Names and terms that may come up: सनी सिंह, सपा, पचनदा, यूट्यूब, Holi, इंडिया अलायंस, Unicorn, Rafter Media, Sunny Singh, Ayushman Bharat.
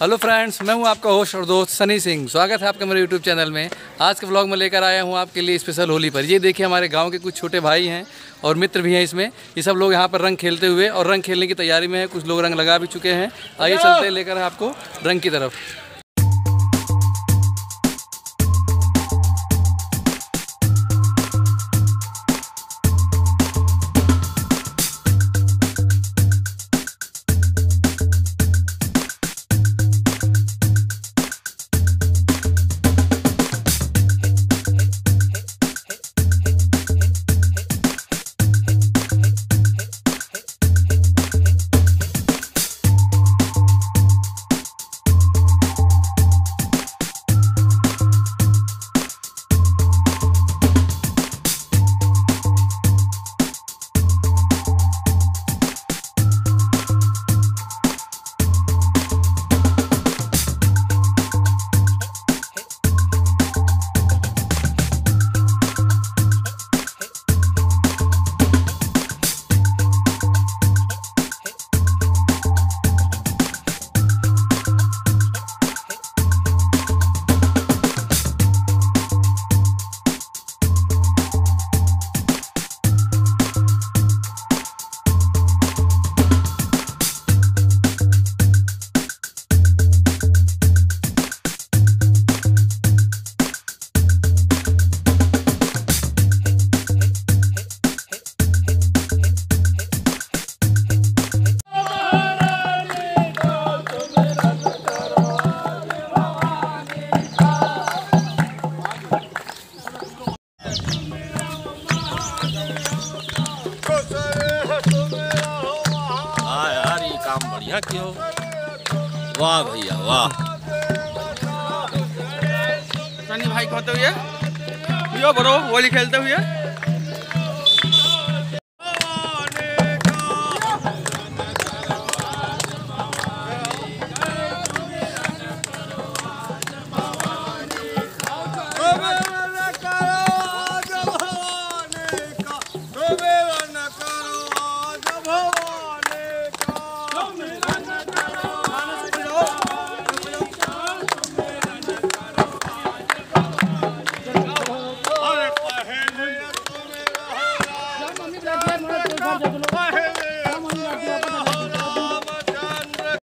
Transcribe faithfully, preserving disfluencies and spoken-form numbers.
Hello friends, मैं हूं आपका होस्ट और दोस्त सनी सिंह। स्वागत है आपका मेरे यूट्यूब चैनल में। आज के व्लॉग में लेकर आया हूं आपके लिए स्पेशल होली पर। ये देखिए हमारे गांव के कुछ छोटे भाई हैं और मित्र भी हैं इसमें। ये सब लोग यहां पर रंग खेलते हुए और रंग खेलने की तैयारी में है। कुछ लोग रंग लगा भी चुके हैं। आइए चलते लेकर आपको रंग की तरफ। क्यों? वाह भैया वाह। सनी भाई कहते हुए यो बरो होली खेलते हुए